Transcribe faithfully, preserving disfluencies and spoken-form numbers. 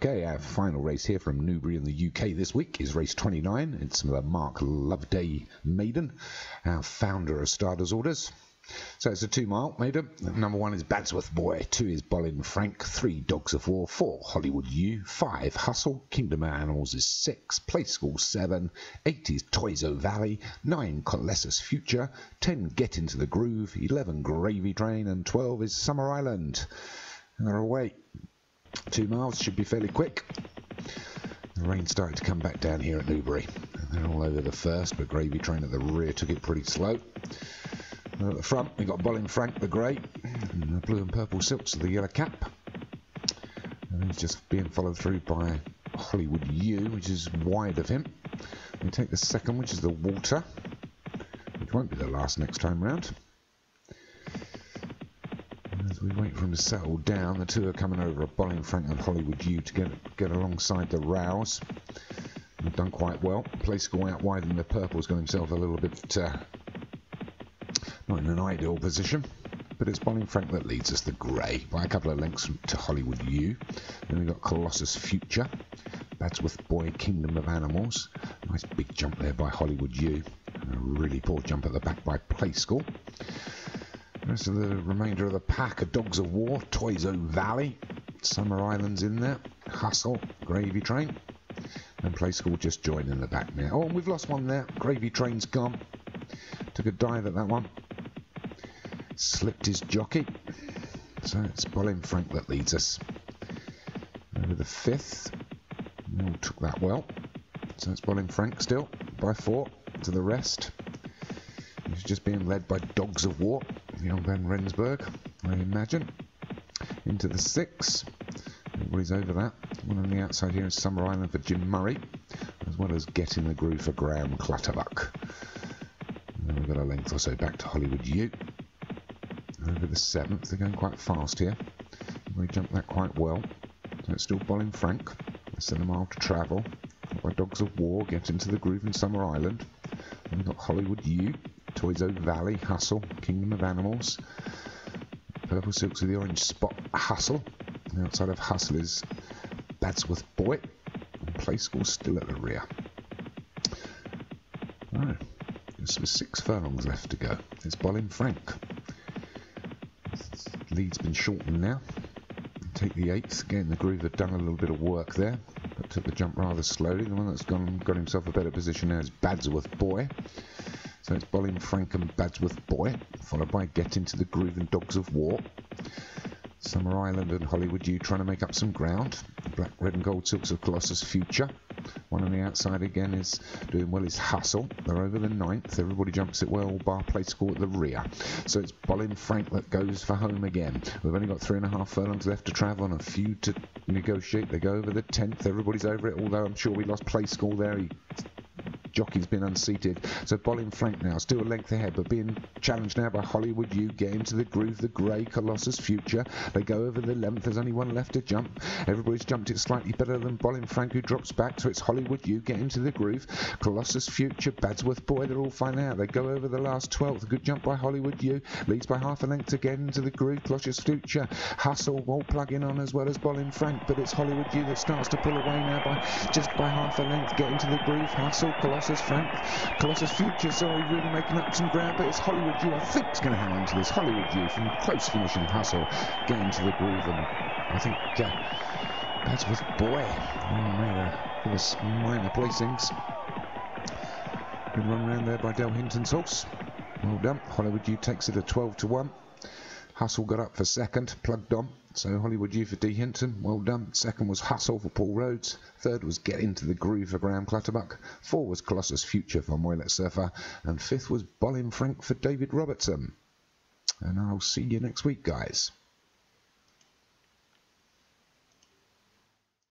Okay, our final race here from Newbury in the U K this week is race twenty-nine. It's the Mark Loveday Maiden, our founder of Stardust Orders. So it's a two-mile maiden. Number one is Badsworth Boy, two is Bolin Frank, three Dogs of War, four Hollywood U, five Hustle, Kingdom of Animals is six, Play School seven, eight is Toiso Valley, nine Colossus Future, ten Get Into the Groove, eleven Gravy Train, and twelve is Summer Island. And they're away. Two miles should be fairly quick. The rain started to come back down here at Newbury. They're all over the first, but Gravy Train at the rear took it pretty slow. At the front, we've got Bolin Frank the Grey, and the blue and purple silks of the yellow cap. And he's just being followed through by Hollywood U, which is wide of him. We take the second, which is the Water, which won't be the last next time round. And as we wait for him to settle down, the two are coming over, Bolin Frank and Hollywood U, to get, get alongside the Rouse. They've done quite well. Play School out wide, and the purple's got himself a little bit... Uh, Not in an ideal position, but it's Bolin Frank that leads us, the grey, by a couple of lengths to Hollywood U. Then we've got Colossus Future, Badsworth Boy, Kingdom of Animals. Nice big jump there by Hollywood U. And a really poor jump at the back by Play School. The rest of the remainder of the pack are Dogs of War, Toiso Valley, Summer Island's in there, Hustle, Gravy Train, and Play School just joined in the back now. Oh, and we've lost one there. Gravy Train's gone. Took a dive at that one. Slipped his jockey. So it's Bolin Frank that leads us. Over the fifth. Oh, took that well. So it's Bolin Frank still by four to the rest. He's just being led by Dogs of War, young Van Rensburg, I imagine. Into the six. Everybody's over that. One on the outside here is Summer Island for Jim Murray, as well as Getting the Groove for Graham Clutterbuck. And we've got a length or so back to Hollywood U. Over the seventh, they're going quite fast here. We jumped that quite well. So it's still Bolin Frank. It's in a mile to travel. By Dogs of War, Get Into the Groove in Summer Island. And we've got Hollywood U, Toiso Valley, Hustle, Kingdom of Animals. Purple Silks with the orange spot, Hustle. And outside of Hustle is Badsworth Boy. And Play School still at the rear. Right, there's six furlongs left to go. It's Bolin Frank. Lead's been shortened now. Take the eighth. Again, the Groove had done a little bit of work there, but took the jump rather slowly. The one that's gone got himself a better position now is Badsworth Boy. So it's Bolin Frank and Badsworth Boy, followed by Get Into the Groove and Dogs of War. Summer Island and Hollywood U trying to make up some ground. Black, red and gold silks of Colossus Future. One on the outside again is doing well, is Hustle. They're over the ninth. Everybody jumps it well, bar Play School at the rear. So it's Bolin Frank that goes for home again. We've only got three and a half furlongs left to travel and a few to negotiate. They go over the tenth. Everybody's over it, although I'm sure we lost Play School there. He, jockey's been unseated. So Bolin Frank now still a length ahead, but being challenged now by Hollywood U, Get Into the Groove, the grey, Colossus Future. They go over the eleventh. There's only one left to jump. Everybody's jumped it slightly better than Bolin Frank, who drops back. So it's Hollywood U, Get Into the Groove, Colossus Future, Badsworth Boy. They're all fine now. They go over the last twelfth. A good jump by Hollywood U. Leads by half a length to Get Into the Groove, Colossus Future. Hustle all plugging on as well as Bolin Frank, but it's Hollywood U that starts to pull away now by just by half a length. Get Into the Groove, Hustle, Colossus Frank, Colossus Future, sorry, really making up some ground, but it's Hollywood U, I think, is going to hang on to this. Hollywood U from close finishing Hustle, Get Into the Groove, and I think uh, that's with Boy. Oh, made a, it was minor placings. Good run round there by Del Hinton's horse. Well done. Hollywood U takes it a twelve to one. Hustle got up for second, plugged on. So Hollywood U for D. Hinton, well done. Second was Hustle for Paul Rhodes. Third was Get Into the Groove for Graham Clutterbuck. Four was Colossus Future for Moylet Surfer. And fifth was Bolin Frank for David Robertson. And I'll see you next week, guys.